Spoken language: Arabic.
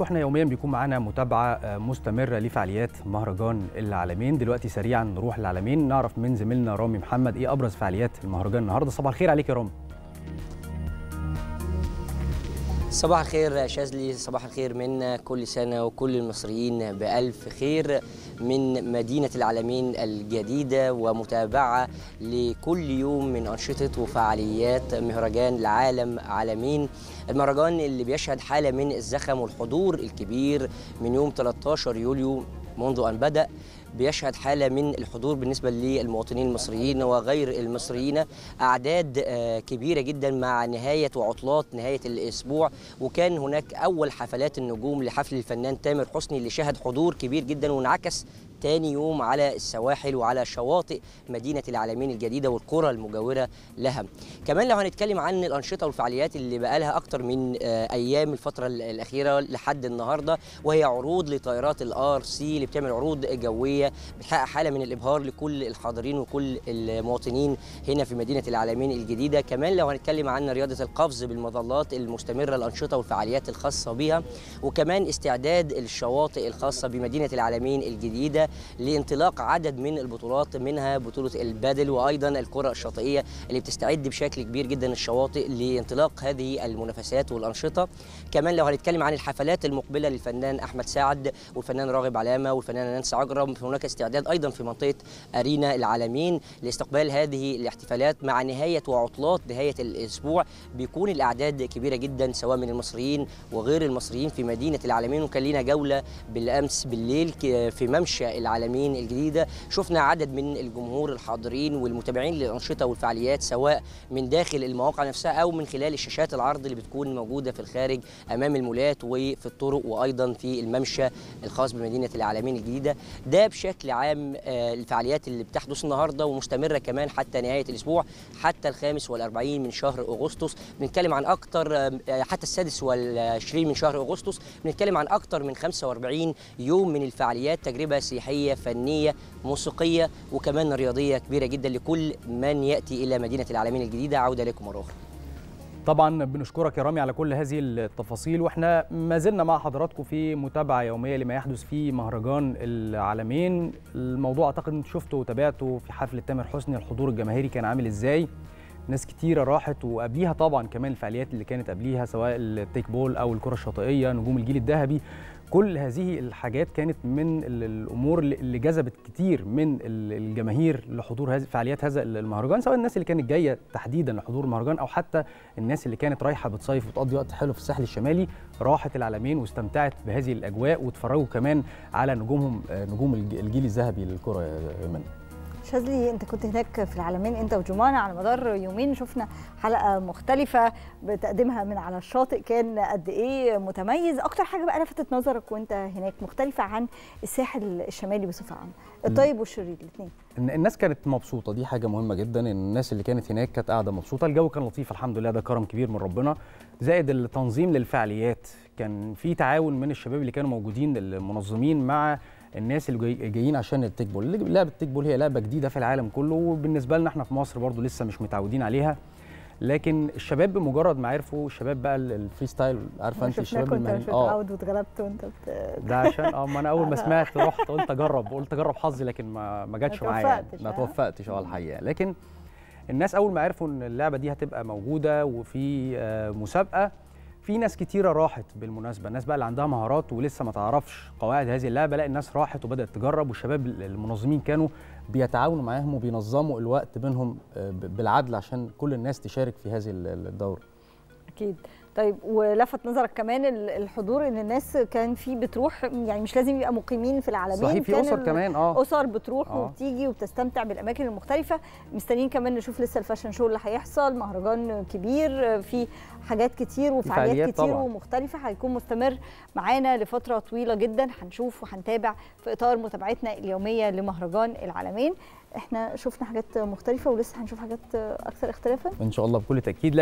واحنا يوميا بيكون معانا متابعه مستمره لفعاليات مهرجان العالمين. دلوقتي سريعا نروح العالمين نعرف من زميلنا رامي محمد ايه ابرز فعاليات المهرجان النهارده. صباح الخير عليك يا رامي. صباح الخير شاذلي، صباح الخير منا، كل سنه وكل المصريين بالف خير من مدينه العالمين الجديده، ومتابعه لكل يوم من انشطه وفعاليات مهرجان العالمين، المهرجان اللي بيشهد حاله من الزخم والحضور الكبير من يوم 13 يوليو منذ ان بدأ، بيشهد حالة من الحضور بالنسبة للمواطنين المصريين وغير المصريين، أعداد كبيرة جدا مع نهاية وعطلات نهاية الأسبوع. وكان هناك أول حفلات النجوم لحفل الفنان تامر حسني اللي شهد حضور كبير جدا، وانعكس تاني يوم على السواحل وعلى شواطئ مدينة العالمين الجديدة والقرى المجاورة لها. كمان لو هنتكلم عن الأنشطة والفعاليات اللي بقالها أكتر من أيام الفترة الأخيرة لحد النهاردة، وهي عروض لطائرات الRC اللي بتعمل عروض جوية بتحقق حالة من الإبهار لكل الحاضرين وكل المواطنين هنا في مدينة العالمين الجديدة. كمان لو هنتكلم عن رياضة القفز بالمظلات المستمرة، الأنشطة والفعاليات الخاصة بها، وكمان استعداد الشواطئ الخاصة بمدينة العالمين الجديدة لانطلاق عدد من البطولات، منها بطولة البادل وأيضا الكرة الشاطئية اللي بتستعد بشكل كبير جدا الشواطئ لانطلاق هذه المنافسات والأنشطة. كمان لو هنتكلم عن الحفلات المقبلة للفنان أحمد سعد والفنان راغب علامه والفنانة نانسي عجرم، هناك استعداد أيضا في منطقة أرينا العالمين لاستقبال هذه الاحتفالات مع نهاية وعطلات نهاية الأسبوع. بيكون الأعداد كبيرة جدا سواء من المصريين وغير المصريين في مدينة العالمين. وكان لنا جولة بالأمس بالليل في ممشى العالمين الجديدة، شفنا عدد من الجمهور الحاضرين والمتابعين للأنشطة والفعاليات سواء من داخل المواقع نفسها أو من خلال الشاشات العرض اللي بتكون موجودة في الخارج أمام المولات وفي الطرق وأيضا في الممشى الخاص بمدينة العالمين الجديدة. ده بشكل عام الفعاليات اللي بتحدث النهاردة ومستمرة كمان حتى نهاية الأسبوع، حتى الخامس والأربعين من شهر أغسطس. بنتكلم عن أكتر، حتى السادس والعشرين من شهر أغسطس، بنتكلم عن أكتر من 45 يوم من الفعاليات، تجربة سياحية فنية موسيقية وكمان رياضية كبيرة جدا لكل من يأتي إلى مدينة العالمين الجديدة. عودة لكم مرة أخرى. طبعا بنشكرك يا رامي على كل هذه التفاصيل، واحنا ما زلنا مع حضراتكم في متابعة يومية لما يحدث في مهرجان العالمين. الموضوع أعتقد أنت شفته وتابعته في حفلة تامر حسني، الحضور الجماهيري كان عامل إزاي، ناس كتيرة راحت، وقبليها طبعا كمان الفعاليات اللي كانت قبليها سواء التيك بول أو الكرة الشاطئية، نجوم الجيل الذهبي، كل هذه الحاجات كانت من الأمور اللي جذبت كتير من الجماهير لحضور فعاليات هذا المهرجان، سواء الناس اللي كانت جاية تحديدا لحضور المهرجان أو حتى الناس اللي كانت رايحة بتصيف وتقضي وقت حلو في الساحل الشمالي، راحت العالمين واستمتعت بهذه الأجواء واتفرجوا كمان على نجومهم، نجوم الجيل الذهبي للكرة. من شاذلي انت كنت هناك في العالمين انت وجمانة على مدار يومين، شفنا حلقه مختلفه بتقدمها من على الشاطئ، كان قد ايه متميز؟ اكتر حاجه بقى لفتت نظرك وانت هناك مختلفه عن الساحل الشمالي بصفه عامه، الطيب والشرير الاثنين؟ الناس كانت مبسوطه، دي حاجه مهمه جدا، الناس اللي كانت هناك كانت قاعده مبسوطه، الجو كان لطيف الحمد لله، ده كرم كبير من ربنا. زائد التنظيم للفعاليات، كان في تعاون من الشباب اللي كانوا موجودين المنظمين مع الناس اللي جايين عشان التيك بول. لعبه التيك بول هي لعبه جديده في العالم كله، وبالنسبه لنا احنا في مصر برضو لسه مش متعودين عليها، لكن الشباب بمجرد ما عرفوا، الشباب بقى الفري ستايل، عارفه انت الشباب اللي مش متعود واتغلبت وانت ده عشان ما انا اول ما سمعت رحت قلت اجرب، قلت اجرب حظي، لكن ما جاتش معايا، ما توفقتش الحقيقه. لكن الناس اول ما عرفوا ان اللعبه دي هتبقى موجوده وفي مسابقه، في ناس كتيرة راحت. بالمناسبة الناس بقى اللي عندها مهارات ولسه ما تعرفش قواعد هذه اللعبة، لا الناس راحت وبدأت تجرب، والشباب المنظمين كانوا بيتعاونوا معاهم وبينظموا الوقت بينهم بالعدل عشان كل الناس تشارك في هذه الدورة. أكيد. طيب ولفت نظرك كمان الحضور ان الناس كان في بتروح، يعني مش لازم يبقى مقيمين في العالمين، صحيح، في اسر كمان، اسر بتروح وبتيجي وبتستمتع بالاماكن المختلفه. مستنيين كمان نشوف لسه الفاشن شو اللي هيحصل، مهرجان كبير في حاجات كتير وفعاليات كتير طبعا ومختلفه، هيكون مستمر معانا لفتره طويله جدا، هنشوف وهنتابع في اطار متابعتنا اليوميه لمهرجان العالمين. احنا شفنا حاجات مختلفه ولسه هنشوف حاجات اكثر اختلافا ان شاء الله بكل تاكيد.